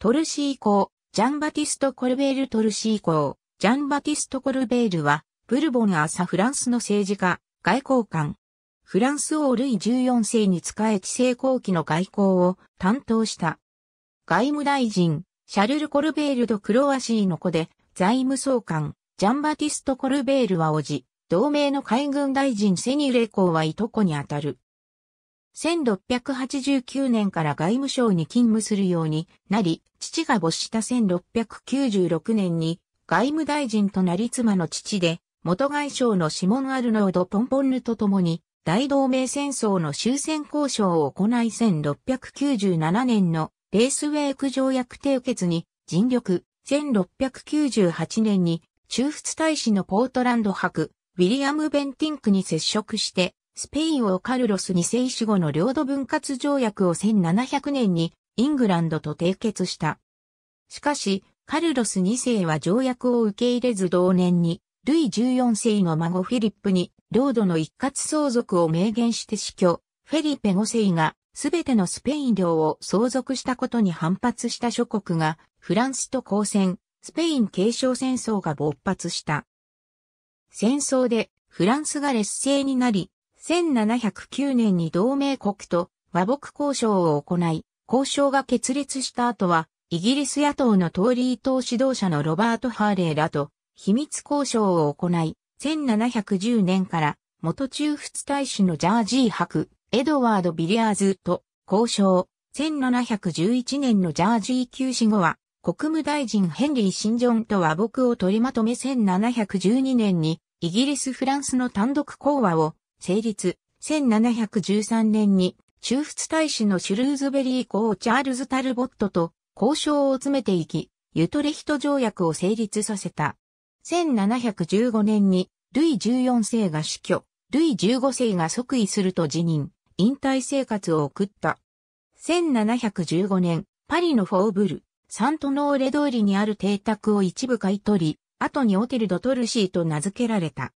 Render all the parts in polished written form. トルシー公、ジャンバティスト・コルベールトルシー公、ジャンバティスト・コルベールは、ブルボン朝フランスの政治家、外交官。フランス王ルイ14世に仕え治世後期の外交を担当した。外務大臣、シャルル・コルベール・ド・クロワシーの子で、財務総監、ジャンバティスト・コルベールは叔父、同盟の海軍大臣セニュレ公はいとこにあたる。1689年から外務省に勤務するようになり、父が没した1696年に外務大臣となり妻の父で、元外相のシモン・アルノード・ポンポンヌと共に、大同盟戦争の終戦交渉を行い1697年のレースウェイク条約締結に尽力、1698年に駐仏大使のポートランド伯、ウィリアム・ベンティンクに接触して、スペインをカルロス2世死後の領土分割条約を1700年にイングランドと締結した。しかし、カルロス2世は条約を受け入れず同年に、ルイ14世の孫フィリップに領土の一括相続を明言して死去、フェリペ5世がすべてのスペイン領を相続したことに反発した諸国がフランスと交戦、スペイン継承戦争が勃発した。戦争でフランスが劣勢になり、1709年に同盟国と和睦交渉を行い、交渉が決裂した後は、イギリス野党のトーリー党指導者のロバート・ハーレーらと秘密交渉を行い、1710年から元駐仏大使のジャージー伯、エドワード・ビリアーズと交渉、1711年のジャージー急死後は、国務大臣ヘンリー・シンジョンと和睦を取りまとめ1712年に、イギリス・フランスの単独講和を、成立、1713年に、駐仏大使のシュルーズベリー公チャールズ・タルボットと交渉を詰めていき、ユトレヒト条約を成立させた。1715年に、ルイ14世が死去、ルイ15世が即位すると辞任、引退生活を送った。1715年、パリのフォーブル、サントノーレ通りにある邸宅を一部買い取り、後にオテル・ド・トルシーと名付けられた。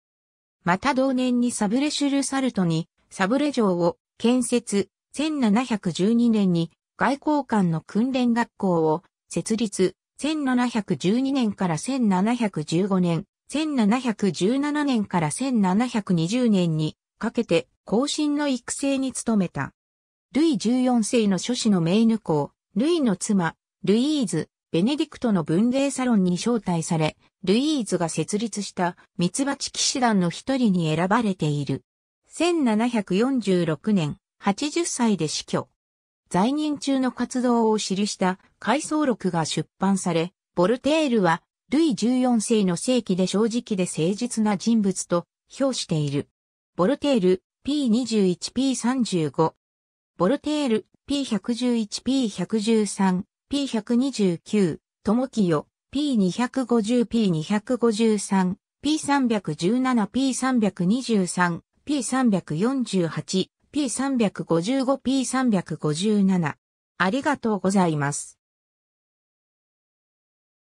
また同年にサブレ・シュル・サルトにサブレ城を建設、1712年に外交官の訓練学校を設立、1712年から1715年、1717年から1720年にかけて後進の育成に努めた。ルイ14世の諸子のメーヌ公、ルイの妻、ルイーズ、ベネディクトの文芸サロンに招待され、ルイーズが設立したミツバチ騎士団の一人に選ばれている。1746年、80歳で死去。在任中の活動を記した回想録が出版され、ヴォルテールはルイ14世の正規で正直で誠実な人物と評している。ヴォルテール、P21P35。ヴォルテール、P111P113、P129、友清。P250、P253、P317、P323、P348、P355、P357。ありがとうございます。